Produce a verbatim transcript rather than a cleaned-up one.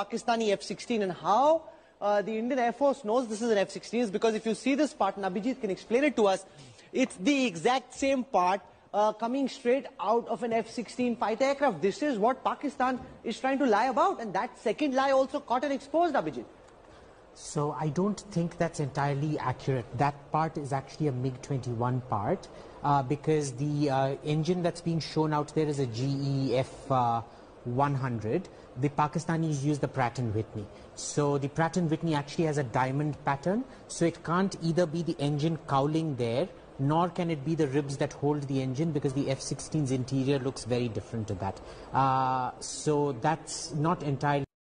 Pakistani F sixteen, and how uh, the Indian Air Force knows this is an F sixteen is because if you see this part, Nabajit can explain it to us, it's the exact same part uh, coming straight out of an F sixteen fighter aircraft. This is what Pakistan is trying to lie about, and that second lie also caught and exposed, Nabajit. So I don't think that's entirely accurate. That part is actually a MiG twenty-one part uh, because the uh, engine that's being shown out there is a G E F one hundred. The Pakistanis use the Pratt and Whitney. So the Pratt and Whitney actually has a diamond pattern. So it can't either be the engine cowling there, nor can it be the ribs that hold the engine, because the F sixteen's interior looks very different to that. Uh, so that's not entirely